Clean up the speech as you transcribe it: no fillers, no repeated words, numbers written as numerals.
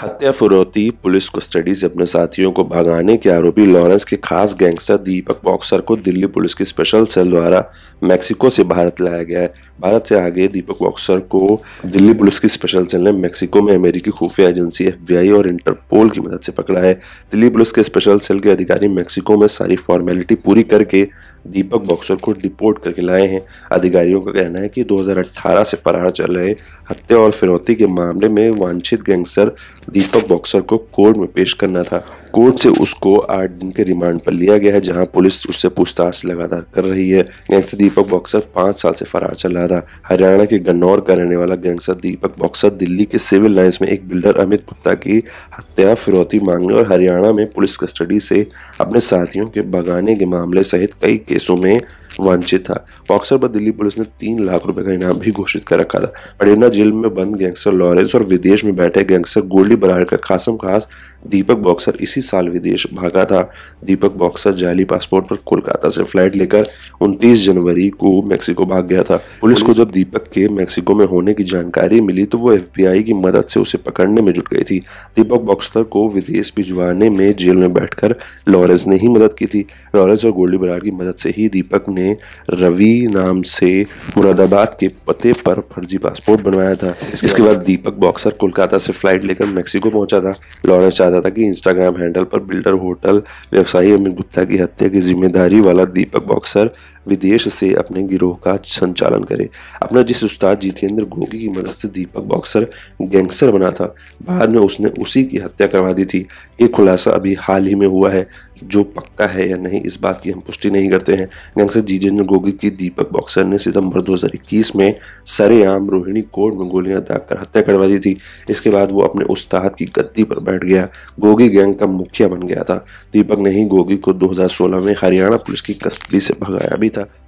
हत्या फुरौती। Police custody से अपने साथियों को भगाने के आरोपी लॉरेंस के खास गैंगस्टर दीपक बॉक्सर को दिल्ली पुलिस की स्पेशल सेल द्वारा मेक्सिको से भारत लाया गया है। भारत से आगे दीपक बॉक्सर को दिल्ली पुलिस की स्पेशल सेल ने मेक्सिको में अमेरिकी खुफिया एजेंसी एफबीआई और इंटरपोल की मदद से पकड़ा है। दिल्ली पुलिस के स्पेशल सेल के अधिकारी मेक्सिको में सारी फॉर्मेलिटी पूरी करके दीपक बॉक्सर को डिपोर्ट करके लाए हैं। अधिकारियों का कहना है कि 2018 से फरार चल रहे हत्या और फिरौती के मामले में वांछित गैंगस्टर दीपक बॉक्सर को कोर्ट में पेश करना था। कोर्ट से उसको 8 दिन के रिमांड पर लिया गया है, जहां पुलिस उससे पूछताछ लगातार कर रही है। गैंगस्टर दीपक बॉक्सर 5 साल से फरार चल रहा था। हरियाणा के गन्नौर का रहने वाला गैंगस्टर दीपक बॉक्सर दिल्ली के सिविल लाइंस में एक बिल्डर अमित गुप्ता की हत्या फिरौती मांगने और हरियाणा में पुलिस कस्टडी से अपने साथियों के भगाने के मामले सहित कई केसों में वांछित था। बॉक्सर पर दिल्ली पुलिस ने 3 लाख रुपए का इनाम भी घोषित कर रखा था। पटियाला जेल में बंद गैंगस्टर लॉरेंस और विदेश में बैठे गैंगस्टर गोल्डी बराड का खासम खास दीपक बॉक्सर इसी साल विदेश भागा था। दीपक बॉक्सर जाली पासपोर्ट पर कोलकाता से फ्लाइट लेकर 29 जनवरी को मेक्सिको भाग गया था। पुलिस को जब दीपक के मेक्सिको में होने की जानकारी मिली तो वो एफबीआई की मदद से उसे पकड़ने में जुट गई थी। दीपक बॉक्सर को विदेश भिजवाने में जेल में बैठकर लॉरेंस ने ही मदद की थी। लॉरेंस और गोल्डी बराड की मदद से ही दीपक ने रवि नाम से मुरादाबाद के पते पर फर्जी पासपोर्ट बनवाया था। इसके बाद दीपक बॉक्सर कोलकाता से फ्लाइट लेकर मेक्सिको पहुंचा था। लॉरेंस चाहता था कि इंस्टाग्राम हैंडल पर बिल्डर होटल व्यवसायी अमित गुप्ता की हत्या की जिम्मेदारी वाला दीपक बॉक्सर विदेश से अपने गिरोह का संचालन करे। अपना जिस उस्ताद जितेंद्र गोगी की मदद से दीपक बॉक्सर गैंगस्टर बना था, बाद में उसने उसी की हत्या करवा दी थी। ये खुलासा अभी हाल ही में हुआ है, जो पक्का है या नहीं इस बात की हम पुष्टि नहीं करते हैं। गैंगस्टर जितेंद्र गोगी की दीपक बॉक्सर ने सितंबर 2021 में सरेआम रोहिणी कोर्ट में गोलियां दागकर हत्या करवा दी थी। इसके बाद वो अपने उस्ताद की गद्दी पर बैठ गया, गोगी गैंग का मुखिया बन गया था। दीपक ने ही गोगी को 2016 में हरियाणा पुलिस की कस्टडी से भगाया भी था।